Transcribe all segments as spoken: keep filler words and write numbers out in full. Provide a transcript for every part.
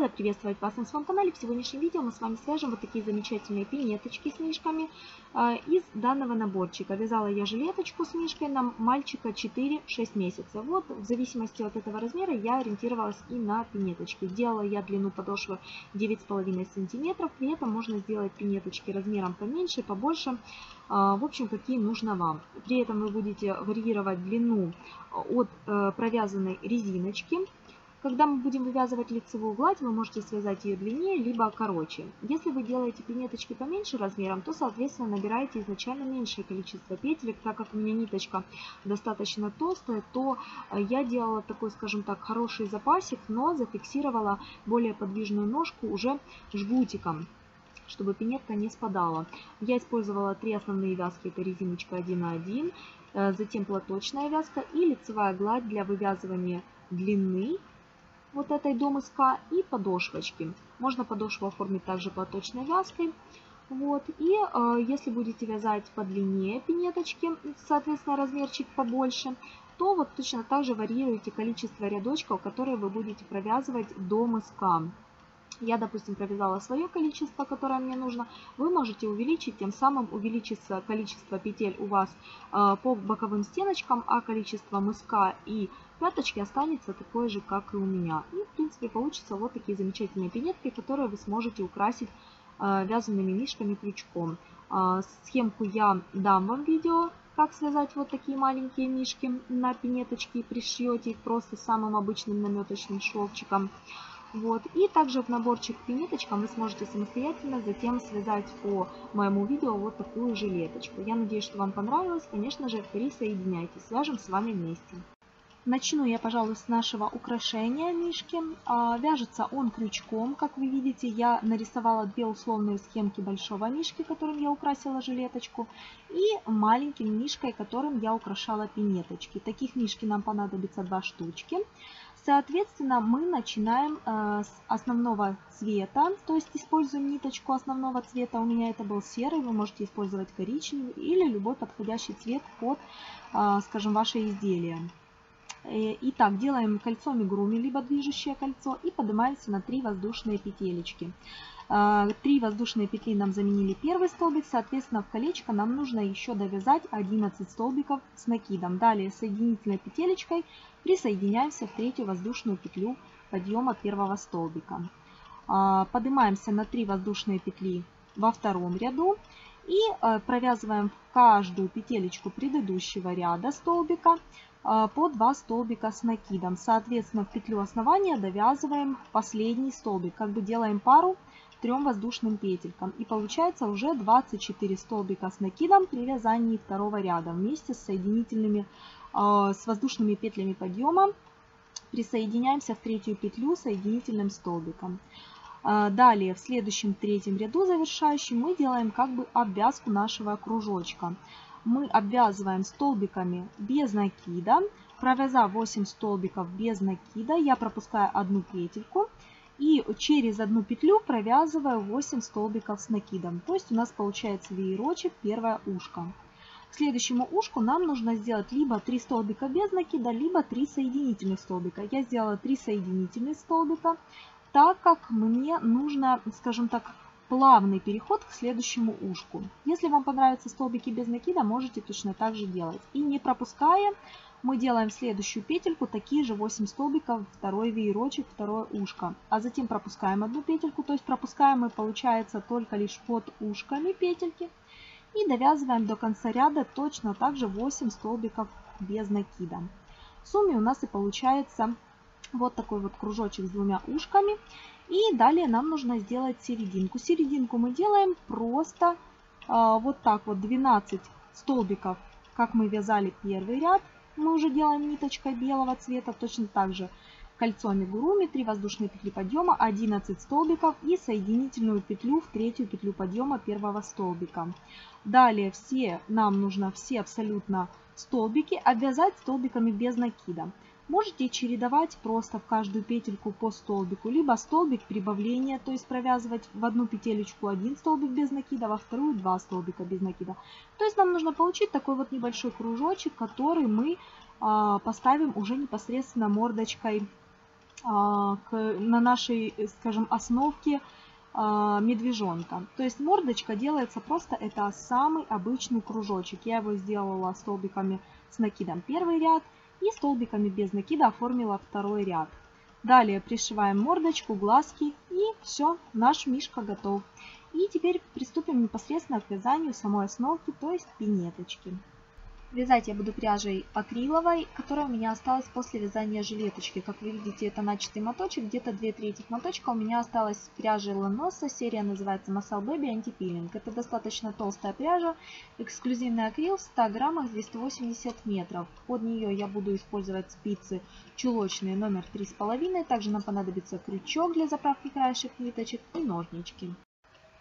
Рада приветствовать вас на своем канале. В сегодняшнем видео мы с вами свяжем вот такие замечательные пинеточки с мишками из данного наборчика. Вязала я жилеточку с мишкой на мальчика четыре-шесть месяцев. Вот в зависимости от этого размера я ориентировалась и на пинеточки. Делала я длину подошвы девять с половиной сантиметров. При этом можно сделать пинеточки размером поменьше, побольше. В общем, какие нужно вам. При этом вы будете варьировать длину от провязанной резиночки. Когда мы будем вывязывать лицевую гладь, вы можете связать ее длиннее, либо короче. Если вы делаете пинеточки поменьше размером, то, соответственно, набираете изначально меньшее количество петелек. Так как у меня ниточка достаточно толстая, то я делала такой, скажем так, хороший запасик, но зафиксировала более подвижную ножку уже жгутиком, чтобы пинетка не спадала. Я использовала три основные вязки, это резиночка один на один, затем платочная вязка и лицевая гладь для вывязывания длины вот этой до мыска и подошвочки. Можно подошву оформить также платочной вязкой. Вот. И э, если будете вязать подлиннее пинеточки, соответственно, размерчик побольше, то вот точно так же варьируйте количество рядочков, которые вы будете провязывать до мыска. Я, допустим, провязала свое количество, которое мне нужно. Вы можете увеличить, тем самым увеличится количество петель у вас э, по боковым стеночкам, а количество мыска и пяточки останется такое же, как и у меня. И, в принципе, получится вот такие замечательные пинетки, которые вы сможете украсить э, вязаными мишками крючком. Э, схемку я дам вам в видео, как связать вот такие маленькие мишки на пинеточки. Пришьете их просто самым обычным наметочным шовчиком. Вот. И также в наборчик пинеточкам вы сможете самостоятельно затем связать по моему видео вот такую жилеточку. Я надеюсь, что вам понравилось. Конечно же, присоединяйтесь. Свяжем с вами вместе. Начну я, пожалуй, с нашего украшения мишки. Вяжется он крючком. Как вы видите, я нарисовала две условные схемки большого мишки, которым я украсила жилеточку, и маленьким мишкой, которым я украшала пинеточки. Таких мишки нам понадобится два штучки. Соответственно, мы начинаем с основного цвета, то есть используем ниточку основного цвета. У меня это был серый, вы можете использовать коричневый или любой подходящий цвет под, скажем, ваше изделие. Итак, делаем кольцо амигуруми, либо движущее кольцо, и поднимаемся на три воздушные петелечки. три воздушные петли нам заменили первый столбик, соответственно, в колечко нам нужно еще довязать одиннадцать столбиков с накидом. Далее соединительной петелечкой присоединяемся в третью воздушную петлю подъема первого столбика. Поднимаемся на три воздушные петли во втором ряду и провязываем в каждую петелечку предыдущего ряда столбика по два столбика с накидом. Соответственно, в петлю основания довязываем последний столбик, как бы делаем пару трем воздушным петелькам, и получается уже двадцать четыре столбика с накидом при вязании второго ряда вместе с соединительными э, с воздушными петлями подъема. Присоединяемся в третью петлю соединительным столбиком. Э, далее в следующем третьем ряду завершающем мы делаем как бы обвязку нашего кружочка. Мы обвязываем столбиками без накида, провязав восемь столбиков без накида, я пропускаю одну петельку и через одну петлю провязываю восемь столбиков с накидом. То есть у нас получается веерочек, первое ушко. К следующему ушку нам нужно сделать либо три столбика без накида, либо три соединительных столбика. Я сделала три соединительных столбика, так как мне нужно, скажем так, плавный переход к следующему ушку. Если вам понравятся столбики без накида, можете точно так же делать. И не пропуская, мы делаем в следующую петельку такие же восемь столбиков, второй веерочек, второе ушко. А затем пропускаем одну петельку, то есть пропускаем мы, получается, только лишь под ушками петельки. И довязываем до конца ряда точно так же восемь столбиков без накида. В сумме у нас и получается вот такой вот кружочек с двумя ушками. И далее нам нужно сделать серединку. Серединку мы делаем просто э, вот так вот двенадцать столбиков, как мы вязали первый ряд. Мы уже делаем ниточкой белого цвета, точно так же кольцо амигуруми, три воздушные петли подъема, одиннадцать столбиков и соединительную петлю в третью петлю подъема первого столбика. Далее все, нам нужно все абсолютно столбики обвязать столбиками без накида. Можете чередовать просто в каждую петельку по столбику, либо столбик прибавления, то есть провязывать в одну петелечку один столбик без накида, во вторую два столбика без накида. То есть нам нужно получить такой вот небольшой кружочек, который мы э, поставим уже непосредственно мордочкой на нашей, скажем, основке медвежонка. То есть мордочка делается просто, это самый обычный кружочек. Я его сделала столбиками с накидом первый ряд и столбиками без накида оформила второй ряд. Далее пришиваем мордочку, глазки, и все, наш мишка готов. И теперь приступим непосредственно к вязанию самой основки, то есть пинеточки. Вязать я буду пряжей акриловой, которая у меня осталась после вязания жилеточки. Как вы видите, это начатый моточек, где-то две трети моточка у меня осталось с пряжи Lanoso. Серия называется Masal Bebe Antipilling. Это достаточно толстая пряжа, эксклюзивный акрил в ста граммах, двести восемьдесят метров. Под нее я буду использовать спицы чулочные номер три с половиной. Также нам понадобится крючок для заправки краешек ниточек и ножнички.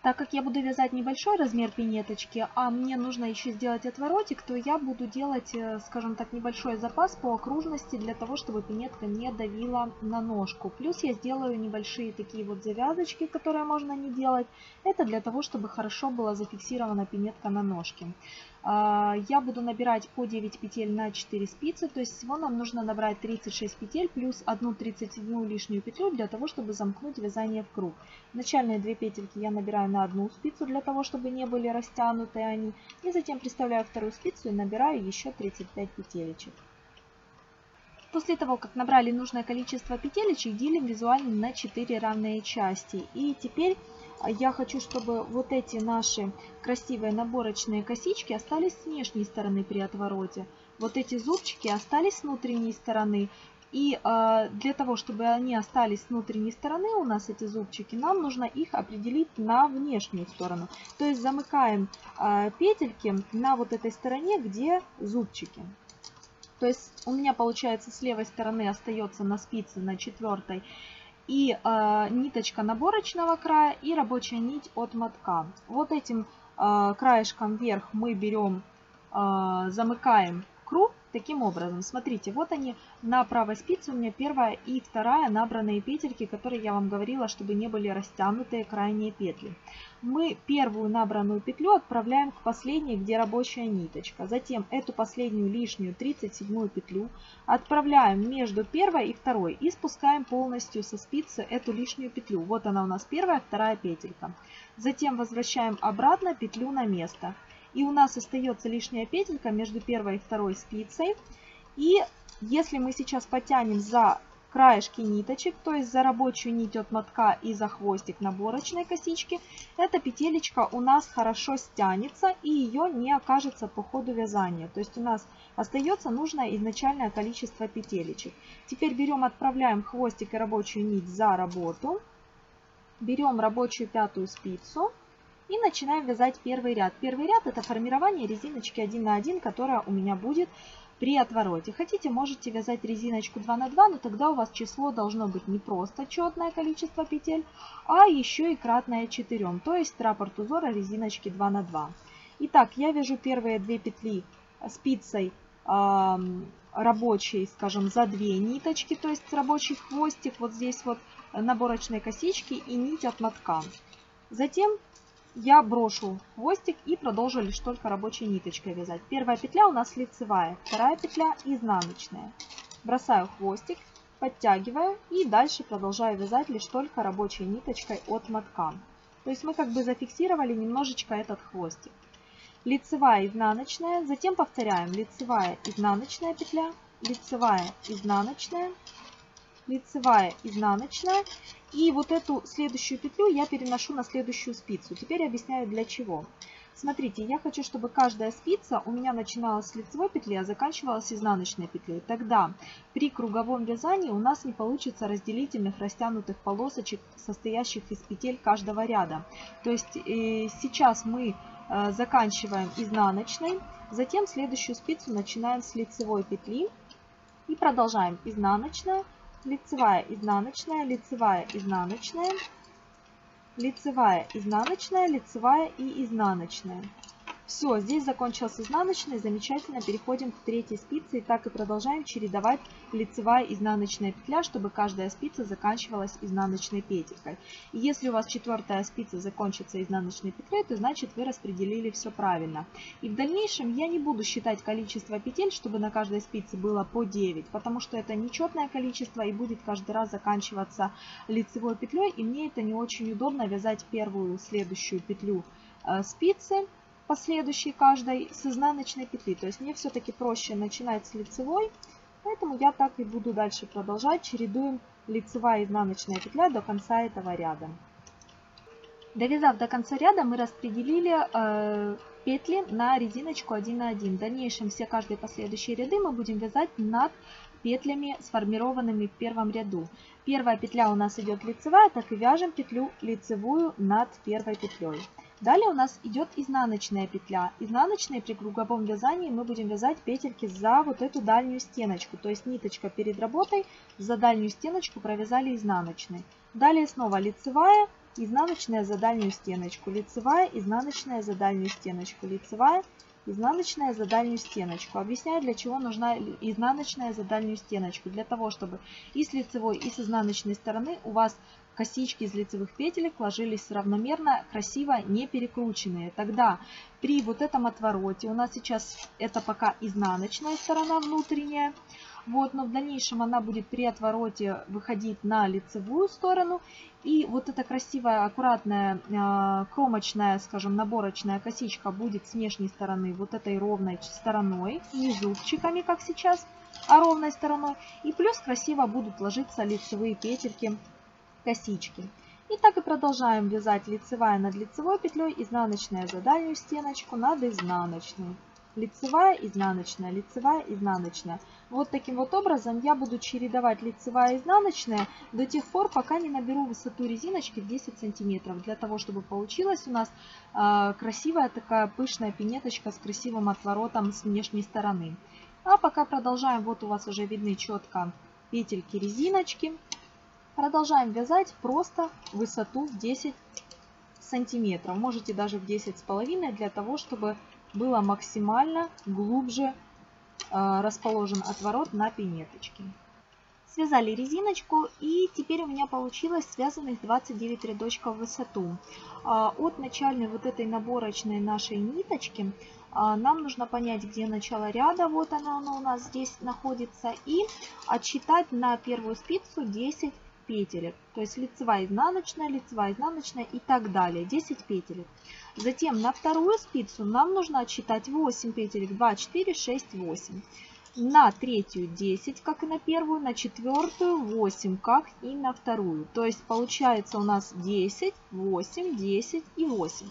Так как я буду вязать небольшой размер пинеточки, а мне нужно еще сделать отворотик, то я буду делать, скажем так, небольшой запас по окружности для того, чтобы пинетка не давила на ножку. Плюс я сделаю небольшие такие вот завязочки, которые можно не делать. Это для того, чтобы хорошо была зафиксирована пинетка на ножке. Я буду набирать по девять петель на четыре спицы, то есть всего нам нужно набрать тридцать шесть петель плюс одну тридцать одну лишнюю петлю для того, чтобы замкнуть вязание в круг. Начальные две петельки я набираю на одну спицу для того, чтобы не были растянуты они, и затем приставляю вторую спицу и набираю еще тридцать пять петелечек. После того, как набрали нужное количество петелечек, делим визуально на четыре равные части. И теперь я хочу, чтобы вот эти наши красивые наборочные косички остались с внешней стороны при отвороте. Вот эти зубчики остались с внутренней стороны. И для того, чтобы они остались с внутренней стороны, у нас эти зубчики, нам нужно их определить на внешнюю сторону. То есть замыкаем петельки на вот этой стороне, где зубчики. То есть у меня получается с левой стороны остается на спице, на четвертой, и э, ниточка наборочного края и рабочая нить от мотка. Вот этим э, краешком вверх мы берем, э, замыкаем круг таким образом. Смотрите, вот они на правой спице у меня первая и вторая набранные петельки, которые я вам говорила, чтобы не были растянутые крайние петли. Мы первую набранную петлю отправляем к последней, где рабочая ниточка. Затем эту последнюю лишнюю тридцать седьмую петлю отправляем между первой и второй и спускаем полностью со спицы эту лишнюю петлю. Вот она у нас первая, вторая петелька. Затем возвращаем обратно петлю на место. И у нас остается лишняя петелька между первой и второй спицей. И если мы сейчас потянем за краешки ниточек, то есть за рабочую нить от мотка и за хвостик наборочной косички, эта петелечка у нас хорошо стянется и ее не окажется по ходу вязания. То есть у нас остается нужное изначальное количество петелечек. Теперь берем, отправляем хвостик и рабочую нить за работу. Берем рабочую пятую спицу. И начинаем вязать первый ряд. Первый ряд — это формирование резиночки один на один, которая у меня будет при отвороте. Хотите, можете вязать резиночку два на два, но тогда у вас число должно быть не просто четное количество петель, а еще и кратное четырем, то есть раппорт узора резиночки два на два. Итак, я вяжу первые две петли спицей э, рабочей, скажем, за две ниточки, то есть рабочий хвостик, вот здесь вот наборочные косички и нить от мотка. Затем я брошу хвостик и продолжу лишь только рабочей ниточкой вязать. Первая петля у нас лицевая, вторая петля изнаночная. Бросаю хвостик, подтягиваю и дальше продолжаю вязать лишь только рабочей ниточкой от мотка. То есть мы как бы зафиксировали немножечко этот хвостик. Лицевая, изнаночная, затем повторяем лицевая, изнаночная петля, лицевая, изнаночная, лицевая, изнаночная. И вот эту следующую петлю я переношу на следующую спицу. Теперь объясняю, для чего. Смотрите, я хочу, чтобы каждая спица у меня начиналась с лицевой петли, а заканчивалась изнаночной петлей. Тогда при круговом вязании у нас не получится разделительных растянутых полосочек, состоящих из петель каждого ряда. То есть сейчас мы заканчиваем изнаночной, затем следующую спицу начинаем с лицевой петли и продолжаем изнаночная, лицевая, изнаночная, лицевая, изнаночная, лицевая, изнаночная, лицевая и изнаночная. Все, здесь закончился изнаночный, замечательно, переходим к третьей спице. И так и продолжаем чередовать лицевая и изнаночная петля, чтобы каждая спица заканчивалась изнаночной петелькой. И если у вас четвертая спица закончится изнаночной петлей, то значит вы распределили все правильно. И в дальнейшем я не буду считать количество петель, чтобы на каждой спице было по девять, потому что это нечетное количество и будет каждый раз заканчиваться лицевой петлей. И мне это не очень удобно вязать первую следующую петлю спицы, последующей каждой с изнаночной петли. То есть мне все-таки проще начинать с лицевой, поэтому я так и буду дальше продолжать. Чередуем лицевая и изнаночная петля до конца этого ряда. Довязав до конца ряда, мы распределили э, петли на резиночку один на один. В дальнейшем все каждые последующие ряды мы будем вязать над петлями, сформированными в первом ряду. Первая петля у нас идет лицевая, так и вяжем петлю лицевую над первой петлей. Далее у нас идет изнаночная петля. Изнаночные при круговом вязании мы будем вязать петельки за вот эту дальнюю стеночку. То есть ниточка перед работой, за дальнюю стеночку провязали изнаночный. Далее снова лицевая, изнаночная за дальнюю стеночку, лицевая, изнаночная за дальнюю стеночку, лицевая, изнаночная за дальнюю стеночку. Объясняю, для чего нужна изнаночная за дальнюю стеночку. Для того, чтобы и с лицевой, и с изнаночной стороны у вас косички из лицевых петелек ложились равномерно, красиво, не перекрученные. Тогда при вот этом отвороте у нас сейчас это пока изнаночная сторона внутренняя. Вот, но в дальнейшем она будет при отвороте выходить на лицевую сторону. И вот эта красивая, аккуратная, кромочная, скажем, наборочная косичка будет с внешней стороны вот этой ровной стороной, не зубчиками, как сейчас, а ровной стороной. И плюс красиво будут ложиться лицевые петельки, косички. И так и продолжаем вязать лицевая над лицевой петлей, изнаночная за дальнюю стеночку над изнаночной. Лицевая, изнаночная, лицевая, изнаночная. Вот таким вот образом я буду чередовать лицевая и изнаночная до тех пор, пока не наберу высоту резиночки в десять сантиметров. Для того, чтобы получилась у нас э, красивая такая пышная пинеточка с красивым отворотом с внешней стороны. А пока продолжаем. Вот у вас уже видны четко петельки резиночки. Продолжаем вязать просто высоту в десять сантиметров. Можете даже в десять с половиной, для того, чтобы было максимально глубже э, расположен отворот на пинеточке. Связали резиночку, и теперь у меня получилось связанных двадцать девять рядочков в высоту. А, от начальной вот этой наборочной нашей ниточки а, нам нужно понять, где начало ряда. Вот она, она у нас здесь находится. И отсчитать на первую спицу десять петелек. То есть лицевая, изнаночная, лицевая, изнаночная и так далее. десять петелек. Затем на вторую спицу нам нужно отсчитать восемь петелек. два, четыре, шесть, восемь. На третью десять, как и на первую. На четвертую восемь, как и на вторую. То есть получается у нас десять, восемь, десять и восемь.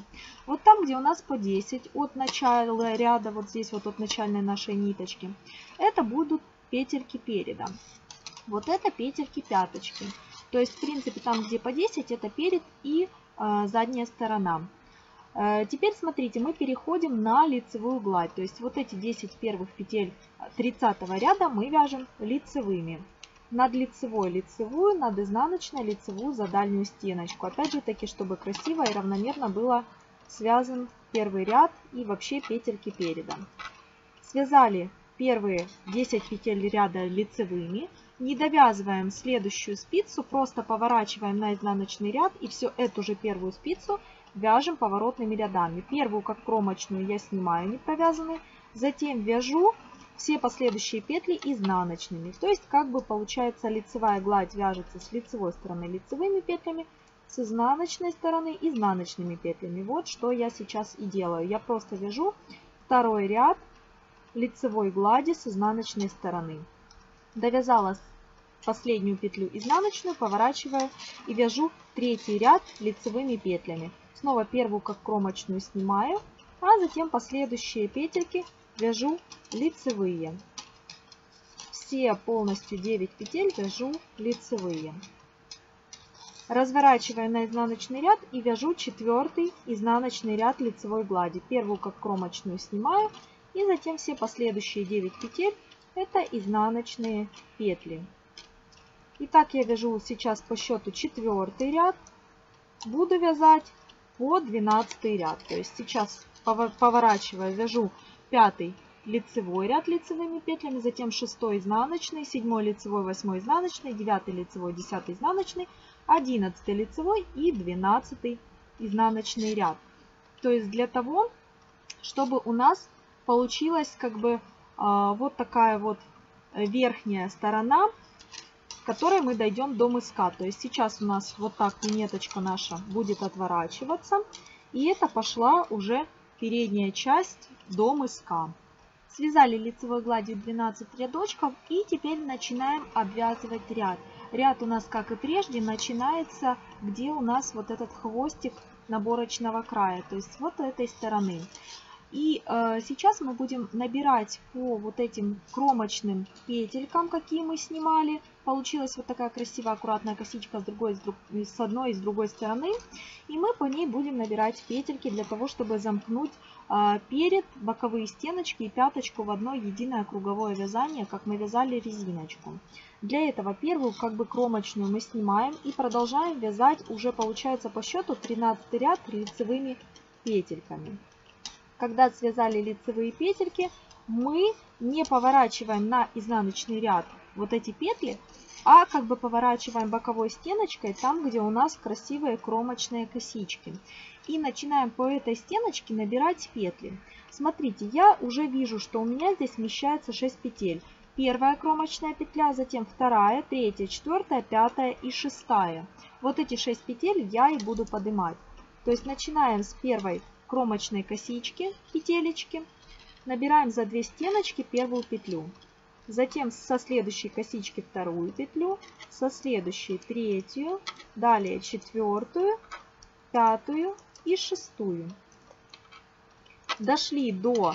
Вот там, где у нас по десять от начала ряда, вот здесь вот от начальной нашей ниточки, это будут петельки переда. Вот это петельки пяточки. То есть, в принципе, там, где по десять, это перед и э, задняя сторона. Э, теперь, смотрите, мы переходим на лицевую гладь. То есть, вот эти десять первых петель тридцатого ряда мы вяжем лицевыми. Над лицевой лицевую, над изнаночной лицевую за дальнюю стеночку. Опять же таки, чтобы красиво и равномерно было связан первый ряд и вообще петельки переда. Связали первые десять петель ряда лицевыми. Не довязываем следующую спицу, просто поворачиваем на изнаночный ряд и всю эту же первую спицу вяжем поворотными рядами. Первую, как кромочную, я снимаю не провязанные, затем вяжу все последующие петли изнаночными. То есть, как бы получается, лицевая гладь вяжется с лицевой стороны лицевыми петлями, с изнаночной стороны изнаночными петлями. Вот что я сейчас и делаю. Я просто вяжу второй ряд лицевой глади с изнаночной стороны. Довязала последнюю петлю изнаночную, поворачиваю и вяжу третий ряд лицевыми петлями. Снова первую как кромочную снимаю, а затем последующие петельки вяжу лицевые. Все полностью девять петель вяжу лицевые. Разворачиваю на изнаночный ряд и вяжу четвертый изнаночный ряд лицевой глади. Первую как кромочную снимаю и затем все последующие девять петель. Это изнаночные петли. Итак, я вяжу сейчас по счету четвертый ряд. Буду вязать по двенадцатый ряд. То есть сейчас поворачивая, вяжу пятый лицевой ряд лицевыми петлями, затем шестой изнаночный, седьмой лицевой, восьмой изнаночный, девятый лицевой, десятый изнаночный, одиннадцатый лицевой и двенадцатый изнаночный ряд. То есть для того, чтобы у нас получилась как бы вот такая вот верхняя сторона, в которой мы дойдем до мыска. То есть сейчас у нас вот так монеточка наша будет отворачиваться. И это пошла уже передняя часть до мыска. Связали лицевой гладью двенадцать рядочков и теперь начинаем обвязывать ряд. Ряд у нас, как и прежде, начинается, где у нас вот этот хвостик наборочного края, то есть вот этой стороны. И э, сейчас мы будем набирать по вот этим кромочным петелькам, какие мы снимали. Получилась вот такая красивая аккуратная косичка с, другой, с, друг, с одной и с другой стороны. И мы по ней будем набирать петельки для того, чтобы замкнуть э, перед, боковые стеночки и пяточку в одно единое круговое вязание, как мы вязали резиночку. Для этого первую как бы кромочную мы снимаем и продолжаем вязать уже, получается, по счету тринадцатый ряд лицевыми петельками. Когда связали лицевые петельки, мы не поворачиваем на изнаночный ряд вот эти петли, а как бы поворачиваем боковой стеночкой там, где у нас красивые кромочные косички. И начинаем по этой стеночке набирать петли. Смотрите, я уже вижу, что у меня здесь вмещается шесть петель. Первая кромочная петля, затем вторая, третья, четвертая, пятая и шестая. Вот эти шесть петель я и буду поднимать. То есть начинаем с первой кромочной косички, петелечки, набираем за две стеночки первую петлю, затем со следующей косички вторую петлю, со следующей третью, далее четвертую, пятую и шестую. Дошли до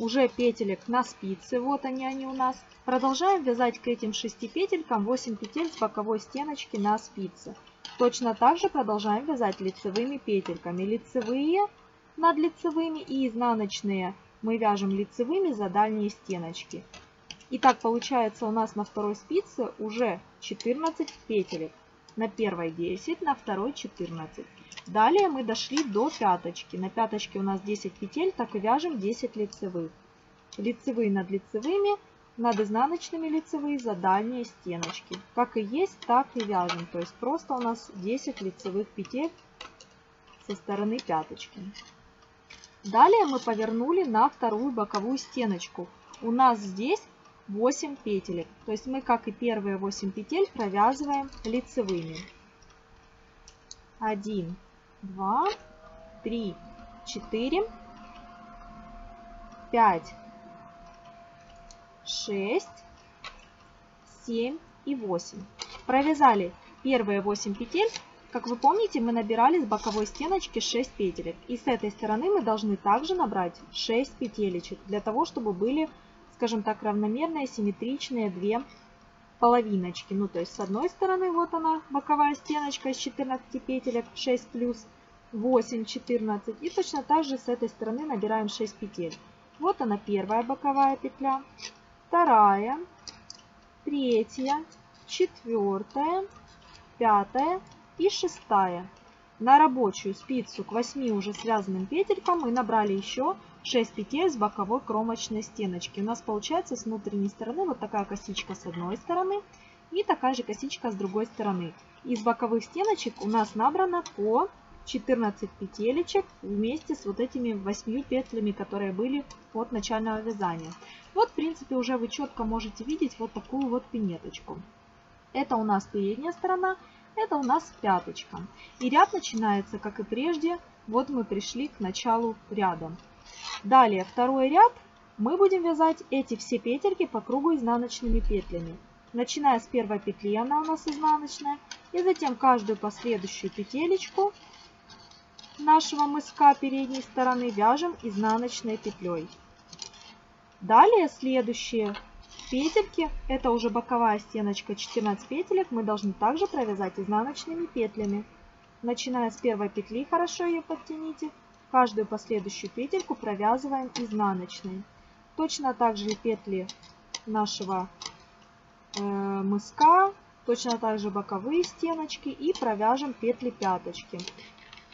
уже петелек на спице, вот они они у нас. Продолжаем вязать к этим шести петелькам восемь петель с боковой стеночки на спице. Точно так же продолжаем вязать лицевыми петельками, лицевые над лицевыми и изнаночные мы вяжем лицевыми за дальние стеночки. И так получается у нас на второй спице уже четырнадцать петелек. На первой десять, на второй четырнадцать. Далее мы дошли до пяточки. На пяточке у нас десять петель, так и вяжем десять лицевых. Лицевые над лицевыми, над изнаночными лицевые за дальние стеночки. Как и есть, так и вяжем. То есть просто у нас десять лицевых петель со стороны пяточки. Далее мы повернули на вторую боковую стеночку. У нас здесь восемь петелек. То есть мы, как и первые восемь петель, провязываем лицевыми. один, два, три, четыре, пять, шесть, семь и восемь. Провязали первые восемь петель. Как вы помните, мы набирали с боковой стеночки шесть петелек. И с этой стороны мы должны также набрать шесть петелечек, для того, чтобы были, скажем так, равномерные, симметричные две половиночки. Ну, то есть с одной стороны вот она, боковая стеночка из четырнадцати петелек, шесть плюс восемь, четырнадцать. И точно так же с этой стороны набираем шесть петель. Вот она первая боковая петля, вторая, третья, четвертая, пятая. И шестая. На рабочую спицу к восьми уже связанным петелькам мы набрали еще шесть петель с боковой кромочной стеночки. У нас получается с внутренней стороны вот такая косичка с одной стороны и такая же косичка с другой стороны. Из боковых стеночек у нас набрано по четырнадцать петелечек вместе с вот этими восемью петлями, которые были от начального вязания. Вот, в принципе, уже вы четко можете видеть вот такую вот пинеточку. Это у нас передняя сторона. Это у нас пяточка. И ряд начинается, как и прежде. Вот мы пришли к началу ряда. Далее второй ряд мы будем вязать эти все петельки по кругу изнаночными петлями. Начиная с первой петли, она у нас изнаночная. И затем каждую последующую петелечку нашего мыска передней стороны вяжем изнаночной петлей. Далее следующие петельки, это уже боковая стеночка, четырнадцать петелек, мы должны также провязать изнаночными петлями. Начиная с первой петли, хорошо ее подтяните, каждую последующую петельку провязываем изнаночной. Точно так же петли нашего э, мыска, точно так же боковые стеночки и провяжем петли пяточки.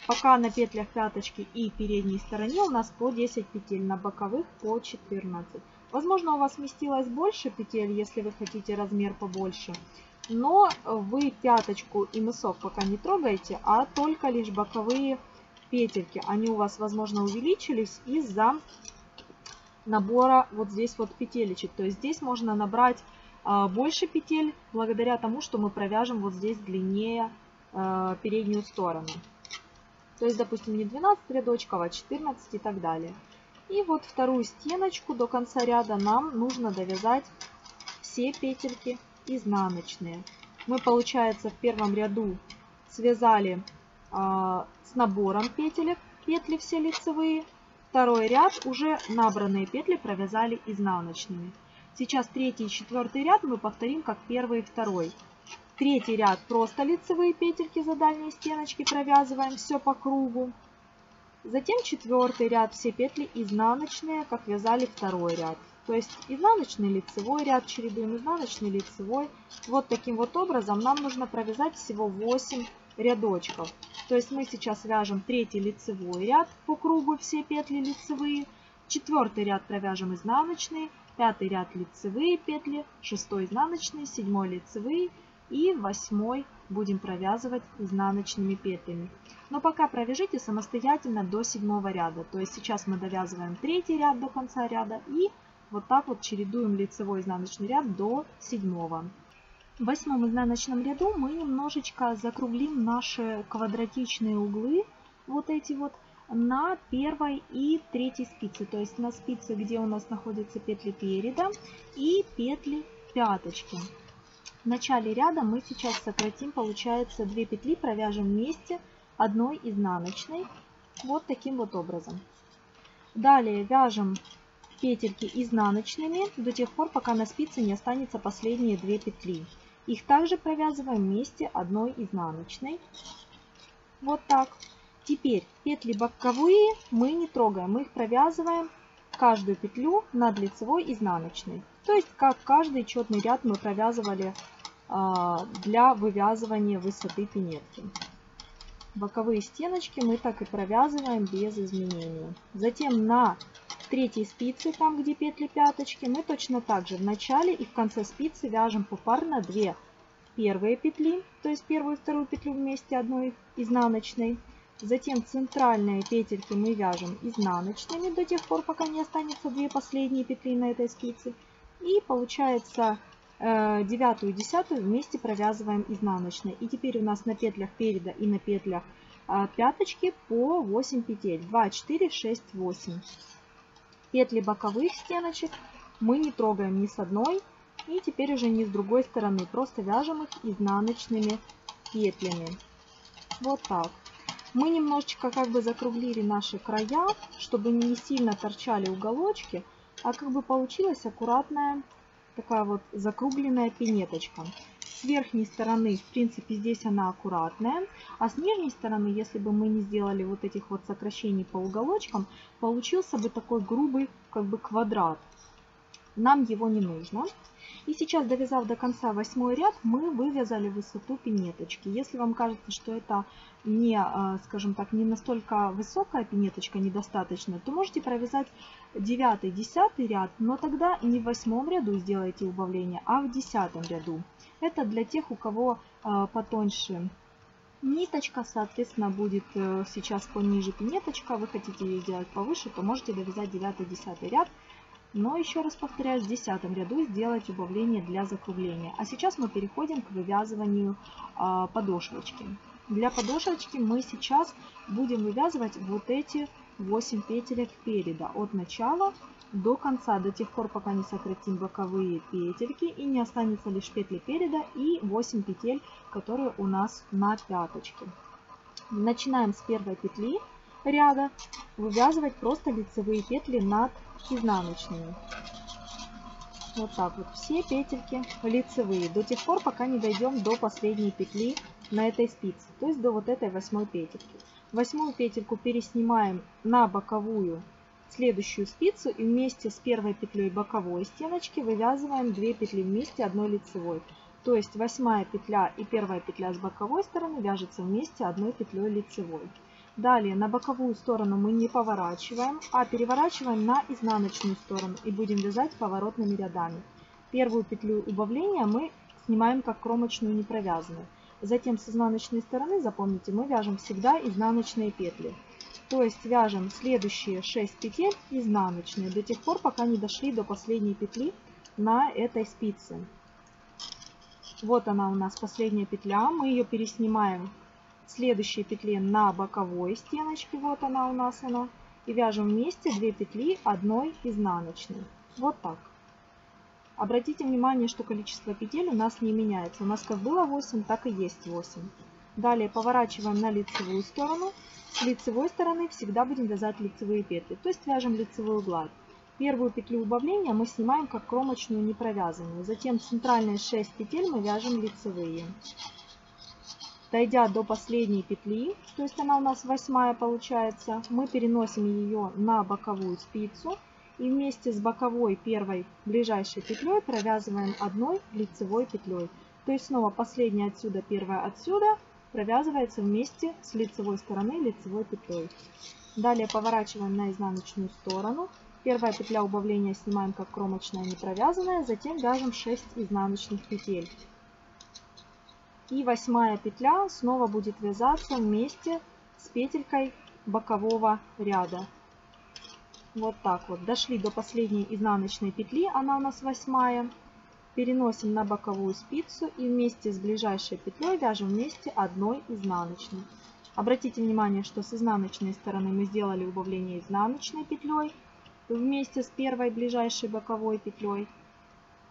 Пока на петлях пяточки и передней стороне у нас по десять петель, на боковых по четырнадцать. Возможно, у вас сместилось больше петель, если вы хотите размер побольше. Но вы пяточку и мысок пока не трогаете, а только лишь боковые петельки. Они у вас, возможно, увеличились из-за набора вот здесь вот петелечек. То есть здесь можно набрать больше петель, благодаря тому, что мы провяжем вот здесь длиннее переднюю сторону. То есть, допустим, не двенадцать рядочков, а четырнадцать и так далее. И вот вторую стеночку до конца ряда нам нужно довязать все петельки изнаночные. Мы, получается, в первом ряду связали э, с набором петелек, петли все лицевые. Второй ряд уже набранные петли провязали изнаночными. Сейчас третий и четвертый ряд мы повторим как первый и второй. Третий ряд просто лицевые петельки за дальние стеночки провязываем все по кругу. Затем четвертый ряд все петли изнаночные, как вязали второй ряд. То есть изнаночный, лицевой ряд чередуем, изнаночный, лицевой. Вот таким вот образом нам нужно провязать всего восемь рядочков. То есть мы сейчас вяжем третий лицевой ряд по кругу, все петли лицевые. Четвертый ряд провяжем изнаночные, пятый ряд лицевые петли, шестой изнаночные, седьмой лицевые и восьмой будем провязывать изнаночными петлями. Но пока провяжите самостоятельно до седьмого ряда. То есть сейчас мы довязываем третий ряд до конца ряда и вот так вот чередуем лицевой и изнаночный ряд до седьмого. В восьмом изнаночном ряду мы немножечко закруглим наши квадратичные углы, вот эти вот, на первой и третьей спице. То есть на спице, где у нас находятся петли переда и петли пяточки. В начале ряда мы сейчас сократим, получается, две петли, провяжем вместе одной изнаночной. Вот таким вот образом. Далее вяжем петельки изнаночными до тех пор, пока на спице не останется последние две петли. Их также провязываем вместе одной изнаночной. Вот так. Теперь петли боковые мы не трогаем, мы их провязываем каждую петлю над лицевой изнаночной. То есть как каждый четный ряд мы провязывали для вывязывания высоты пинетки. Боковые стеночки мы так и провязываем без изменений. Затем на третьей спице, там где петли пяточки, мы точно так же в начале и в конце спицы вяжем попарно две первые петли, то есть первую и вторую петлю вместе одной изнаночной. Затем центральные петельки мы вяжем изнаночными до тех пор, пока не останется две последние петли на этой спице. И получается девятую и десятую вместе провязываем изнаночной. И теперь у нас на петлях переда и на петлях пяточки по восемь петель. два, четыре, шесть, восемь. Петли боковых стеночек мы не трогаем ни с одной и теперь уже ни с другой стороны. Просто вяжем их изнаночными петлями. Вот так. Мы немножечко как бы закруглили наши края, чтобы не сильно торчали уголочки, а как бы получилась аккуратная такая вот закругленная пинеточка. С верхней стороны, в принципе, здесь она аккуратная, а с нижней стороны, если бы мы не сделали вот этих вот сокращений по уголочкам, получился бы такой грубый как бы квадрат. Нам его не нужно. И сейчас, довязав до конца восьмой ряд, мы вывязали высоту пинеточки. Если вам кажется, что это не, скажем так, не настолько высокая пинеточка, недостаточно, то можете провязать девятый-десятый ряд, но тогда не в восьмом ряду сделайте убавление, а в десятом ряду. Это для тех, у кого потоньше ниточка, соответственно, будет сейчас пониже пинеточка, вы хотите ее сделать повыше, то можете довязать девятый-десятый ряд. Но еще раз повторяю, в десятом ряду сделать убавление для закругления. А сейчас мы переходим к вывязыванию э, подошвочки. Для подошвочки мы сейчас будем вывязывать вот эти восемь петелек переда от начала до конца, до тех пор, пока не сократим боковые петельки и не останется лишь петли переда и восемь петель, которые у нас на пяточке. Начинаем с первой петли ряда вывязывать просто лицевые петли над изнаночными. Вот так вот, все петельки лицевые до тех пор, пока не дойдем до последней петли на этой спице, то есть до вот этой восьмой петельки. Восьмую петельку переснимаем на боковую следующую спицу и вместе с первой петлей боковой стеночки вывязываем две петли вместе одной лицевой. То есть восьмая петля и первая петля с боковой стороны вяжется вместе одной петлей лицевой. Далее на боковую сторону мы не поворачиваем, а переворачиваем на изнаночную сторону и будем вязать поворотными рядами. Первую петлю убавления мы снимаем как кромочную непровязанную. Затем с изнаночной стороны, запомните, мы вяжем всегда изнаночные петли. То есть вяжем следующие шесть петель изнаночные до тех пор, пока не дошли до последней петли на этой спице. Вот она у нас последняя петля, мы ее переснимаем в следующей петле на боковой стеночке, вот она у нас она, и вяжем вместе две петли одной изнаночной. Вот так. Обратите внимание, что количество петель у нас не меняется. У нас как было восемь, так и есть восемь. Далее поворачиваем на лицевую сторону. С лицевой стороны всегда будем вязать лицевые петли, то есть вяжем лицевую гладь. Первую петлю убавления мы снимаем как кромочную непровязанную. Затем центральные шесть петель мы вяжем лицевые. Дойдя до последней петли, то есть она у нас восьмая получается, мы переносим ее на боковую спицу и вместе с боковой первой ближайшей петлей провязываем одной лицевой петлей. То есть снова последняя отсюда, первая отсюда провязывается вместе с лицевой стороны лицевой петлей. Далее поворачиваем на изнаночную сторону. Первая петля убавления снимаем как кромочная не провязанная, затем вяжем шесть изнаночных петель. И восьмая петля снова будет вязаться вместе с петелькой бокового ряда. Вот так вот. Дошли до последней изнаночной петли, она у нас восьмая. Переносим на боковую спицу и вместе с ближайшей петлей вяжем вместе одной изнаночной. Обратите внимание, что с изнаночной стороны мы сделали убавление изнаночной петлей вместе с первой ближайшей боковой петлей.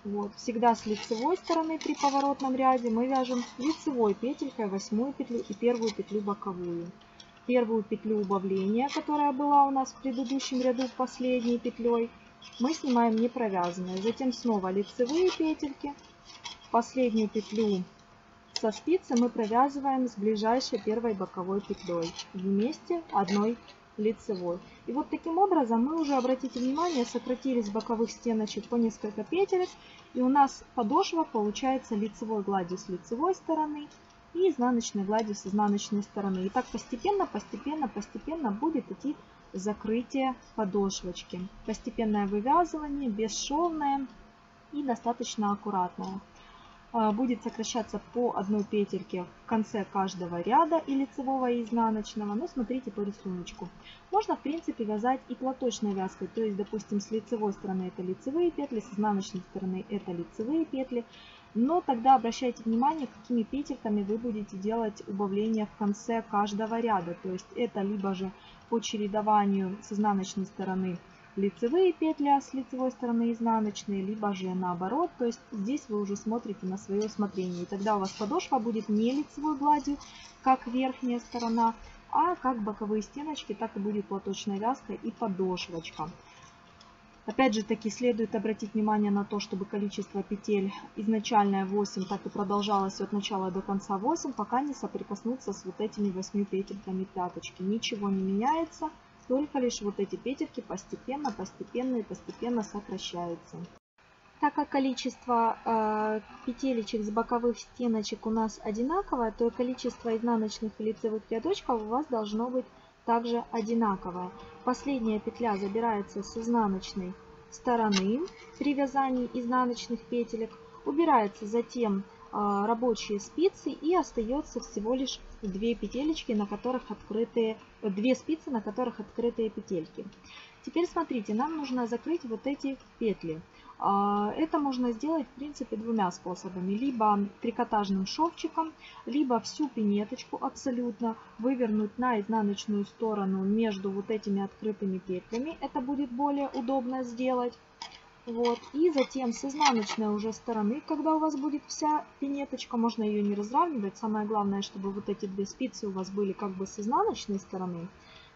Вот. Всегда с лицевой стороны при поворотном ряде мы вяжем лицевой петелькой восьмую петлю и первую петлю боковую. Первую петлю убавления, которая была у нас в предыдущем ряду последней петлей, мы снимаем не провязанные. Затем снова лицевые петельки. Последнюю петлю со спицы мы провязываем с ближайшей первой боковой петлей вместе одной лицевой. И вот таким образом мы уже, обратите внимание, сократили с боковых стеночек по несколько петелек. И у нас подошва получается лицевой гладью с лицевой стороны и изнаночной гладью с изнаночной стороны. И так постепенно, постепенно, постепенно будет идти закрытие подошвочки. Постепенное вывязывание, бесшовное и достаточно аккуратное. Будет сокращаться по одной петельке в конце каждого ряда и лицевого, и изнаночного. Но смотрите по рисунку. Можно в принципе вязать и платочной вязкой. То есть, допустим, с лицевой стороны это лицевые петли, с изнаночной стороны это лицевые петли. Но тогда обращайте внимание, какими петельками вы будете делать убавление в конце каждого ряда. То есть это либо же по чередованию с изнаночной стороны лицевые петли, а с лицевой стороны изнаночные, либо же наоборот. То есть здесь вы уже смотрите на свое усмотрение. И тогда у вас подошва будет не лицевой гладью, как верхняя сторона, а как боковые стеночки, так и будет платочная вязка и подошвочка. Опять же таки следует обратить внимание на то, чтобы количество петель изначальное восемь, так и продолжалось от начала до конца восемь, пока не соприкоснуться с вот этими восемью петельками пяточки. Ничего не меняется, только лишь вот эти петельки постепенно, постепенно и постепенно сокращаются. Так как количество э, петелечек с боковых стеночек у нас одинаковое, то и количество изнаночных и лицевых рядочков у вас должно быть также одинаковая. Последняя петля забирается с изнаночной стороны при вязании изнаночных петелек, убирается затем рабочие спицы и остается всего лишь две петелечки, на которых открытые, две спицы, на которых открытые петельки. Теперь смотрите, нам нужно закрыть вот эти петли. Это можно сделать в принципе двумя способами. Либо трикотажным шовчиком, либо всю пинеточку абсолютно вывернуть на изнаночную сторону между вот этими открытыми петлями. Это будет более удобно сделать. Вот. И затем с изнаночной уже стороны, когда у вас будет вся пинеточка, можно ее не разравнивать. Самое главное, чтобы вот эти две спицы у вас были как бы с изнаночной стороны.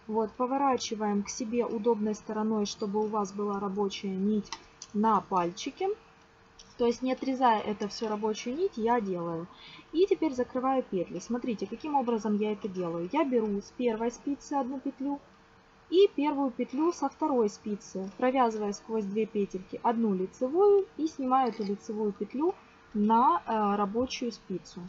Вот. Поворачиваем к себе удобной стороной, чтобы у вас была рабочая нить на пальчике. То есть не отрезая это все рабочую нить, я делаю. И теперь закрываю петли. Смотрите, каким образом я это делаю. Я беру с первой спицы одну петлю. И первую петлю со второй спицы, провязывая сквозь две петельки одну лицевую и снимаю эту лицевую петлю на рабочую спицу.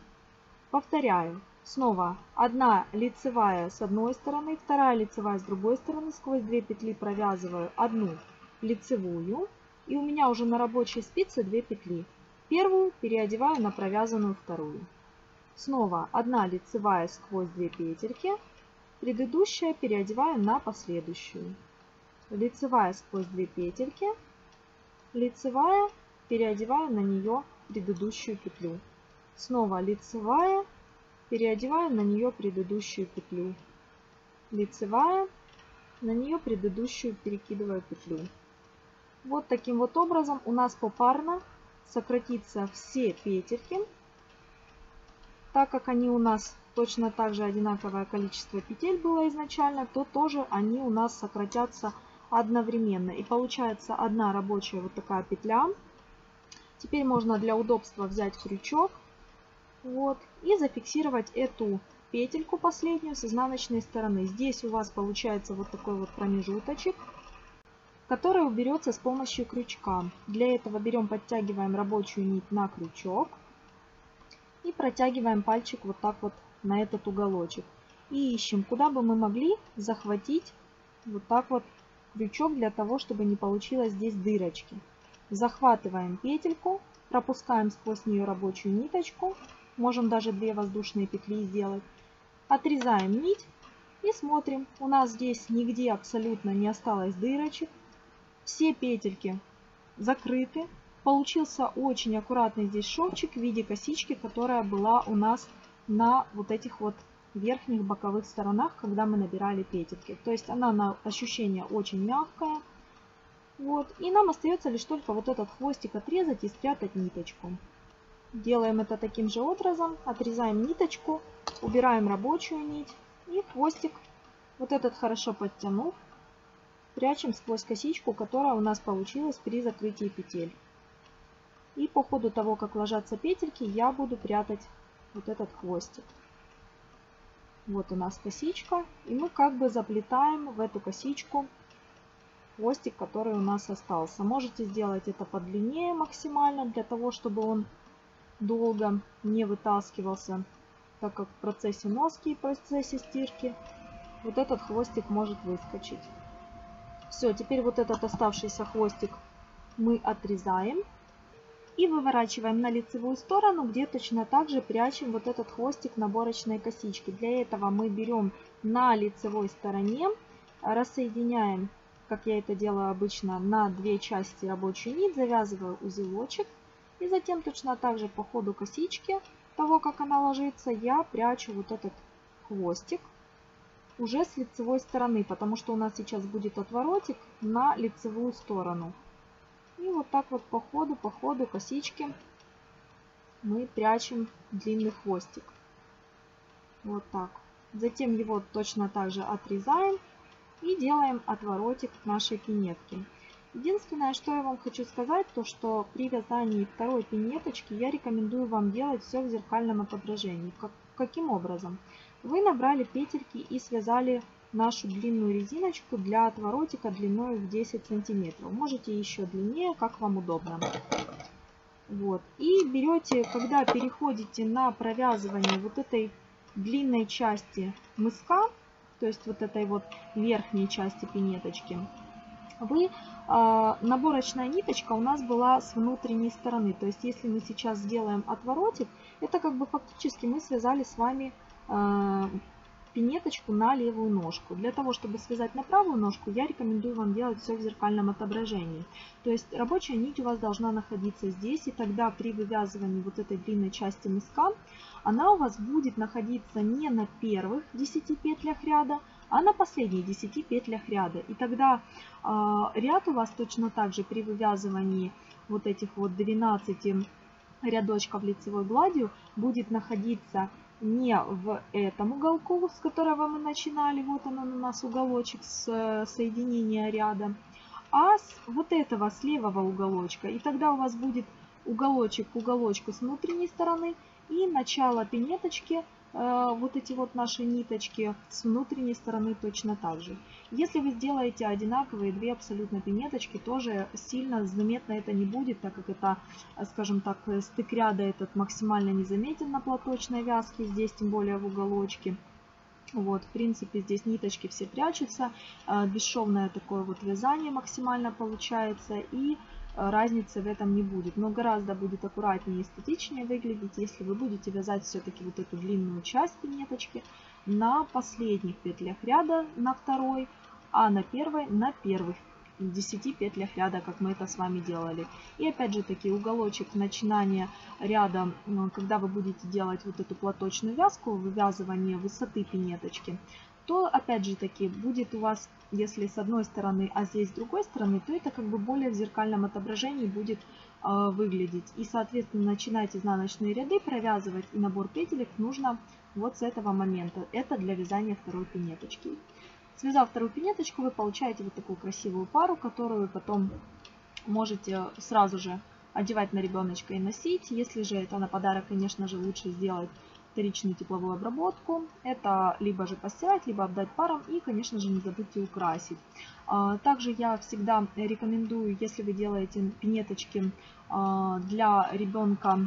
Повторяю. Снова одна лицевая с одной стороны, вторая лицевая с другой стороны. Сквозь две петли провязываю одну лицевую. И у меня уже на рабочей спице две петли. Первую переодеваю на провязанную вторую. Снова одна лицевая сквозь две петельки. Предыдущая переодеваю на последующую. Лицевая сквозь две петельки. Лицевая, переодеваю на нее предыдущую петлю. Снова лицевая. Переодеваю на нее предыдущую петлю. Лицевая, на нее предыдущую перекидываю петлю. Вот таким вот образом у нас попарно сократятся все петельки. Так как они у нас точно так же одинаковое количество петель было изначально, то тоже они у нас сократятся одновременно. И получается одна рабочая вот такая петля. Теперь можно для удобства взять крючок. Вот, и зафиксировать эту петельку последнюю с изнаночной стороны. Здесь у вас получается вот такой вот промежуточек, который уберется с помощью крючка. Для этого берем, подтягиваем рабочую нить на крючок и протягиваем пальчик вот так вот на этот уголочек. И ищем, куда бы мы могли захватить вот так вот крючок, для того, чтобы не получилось здесь дырочки. Захватываем петельку, пропускаем сквозь нее рабочую ниточку. Можем даже две воздушные петли сделать. Отрезаем нить и смотрим. У нас здесь нигде абсолютно не осталось дырочек. Все петельки закрыты. Получился очень аккуратный здесь шовчик в виде косички, которая была у нас на вот этих вот верхних боковых сторонах, когда мы набирали петельки. То есть она на ощущение очень мягкая. Вот. И нам остается лишь только вот этот хвостик отрезать и спрятать ниточку. Делаем это таким же образом. Отрезаем ниточку, убираем рабочую нить и хвостик, вот этот хорошо подтянув, прячем сквозь косичку, которая у нас получилась при закрытии петель. И по ходу того, как ложатся петельки, я буду прятать вот этот хвостик. Вот у нас косичка, и мы как бы заплетаем в эту косичку хвостик, который у нас остался. Можете сделать это подлиннее максимально, для того, чтобы он долго не вытаскивался, так как в процессе носки и в процессе стирки вот этот хвостик может выскочить. Все, теперь вот этот оставшийся хвостик мы отрезаем и выворачиваем на лицевую сторону, где точно так же прячем вот этот хвостик наборочной косички. Для этого мы берем на лицевой стороне, рассоединяем, как я это делаю обычно, на две части рабочую нить, завязываю узелочек. И затем точно так же по ходу косички, того как она ложится, я прячу вот этот хвостик уже с лицевой стороны, потому что у нас сейчас будет отворотик на лицевую сторону. И вот так вот по ходу, по ходу косички мы прячем длинный хвостик. Вот так. Затем его точно так же отрезаем и делаем отворотик к нашей пинетке. Единственное, что я вам хочу сказать, то что при вязании второй пинеточки я рекомендую вам делать все в зеркальном отображении. Как, каким образом? Вы набрали петельки и связали нашу длинную резиночку для отворотика длиной в десять сантиметров. Можете еще длиннее, как вам удобно. Вот. И берете, когда переходите на провязывание вот этой длинной части мыска, то есть вот этой вот верхней части пинеточки, вы, э, наборочная ниточка у нас была с внутренней стороны. То есть, если мы сейчас сделаем отворотик, это как бы фактически мы связали с вами э, пинеточку на левую ножку. Для того, чтобы связать на правую ножку, я рекомендую вам делать все в зеркальном отображении. То есть, рабочая нить у вас должна находиться здесь, и тогда при вывязывании вот этой длинной части мыска она у вас будет находиться не на первых десяти петлях ряда, а на последние десяти петлях ряда. И тогда э, ряд у вас точно так же при вывязывании вот этих вот двенадцати рядочков лицевой гладью будет находиться не в этом уголку, с которого мы начинали, вот он у нас уголочек с соединения ряда, а с вот этого, с левого уголочка. И тогда у вас будет уголочек к уголочку с внутренней стороны и начало пинеточки вот эти вот наши ниточки с внутренней стороны точно так же. Если вы сделаете одинаковые две абсолютно пинеточки, тоже сильно заметно это не будет, так как это, скажем так, стык ряда этот максимально незаметен на платочной вязке, здесь тем более в уголочке. Вот, в принципе, здесь ниточки все прячутся, бесшовное такое вот вязание максимально получается, и разницы в этом не будет. Но гораздо будет аккуратнее и эстетичнее выглядеть, если вы будете вязать все-таки вот эту длинную часть пинеточки на последних петлях ряда, на второй, а на первой, на первых десяти петлях ряда, как мы это с вами делали. И опять же таки уголочек начинания ряда, когда вы будете делать вот эту платочную вязку, вывязывание высоты пинеточки, то опять же таки будет у вас, если с одной стороны, а здесь с другой стороны, то это как бы более в зеркальном отображении будет э, выглядеть. И соответственно начинать изнаночные ряды провязывать и набор петелек нужно вот с этого момента. Это для вязания второй пинеточки. Связав вторую пинеточку, вы получаете вот такую красивую пару, которую потом можете сразу же одевать на ребеночка и носить. Если же это на подарок, конечно же, лучше сделать вторичную тепловую обработку. Это либо же постирать, либо обдать паром и, конечно же, не забудьте украсить. Также я всегда рекомендую, если вы делаете пинеточки для ребенка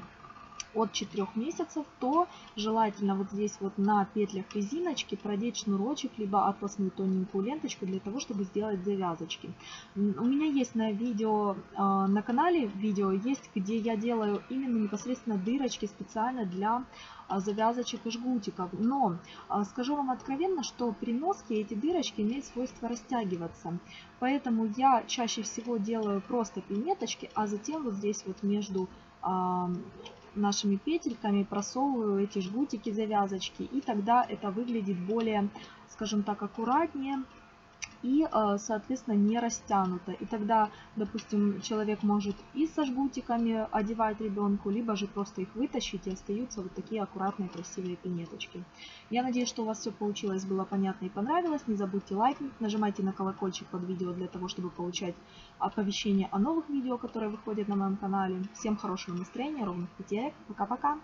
от четырёх месяцев, то желательно вот здесь вот на петлях резиночки продеть шнурочек, либо атласную тоненькую ленточку для того, чтобы сделать завязочки. У меня есть на видео, на канале видео есть, где я делаю именно непосредственно дырочки специально для завязочек и жгутиков. Но скажу вам откровенно, что при носке эти дырочки имеют свойство растягиваться. Поэтому я чаще всего делаю просто пинеточки, а затем вот здесь вот между нашими петельками просовываю эти жгутики завязочки, и тогда это выглядит более, скажем так, аккуратнее и, соответственно, не растянуто. И тогда, допустим, человек может и со жгутиками одевать ребенку, либо же просто их вытащить, и остаются вот такие аккуратные красивые пинеточки. Я надеюсь, что у вас все получилось, было понятно и понравилось. Не забудьте лайкнуть, нажимайте на колокольчик под видео для того, чтобы получать оповещения о новых видео, которые выходят на моем канале. Всем хорошего настроения, ровных петелек. Пока-пока!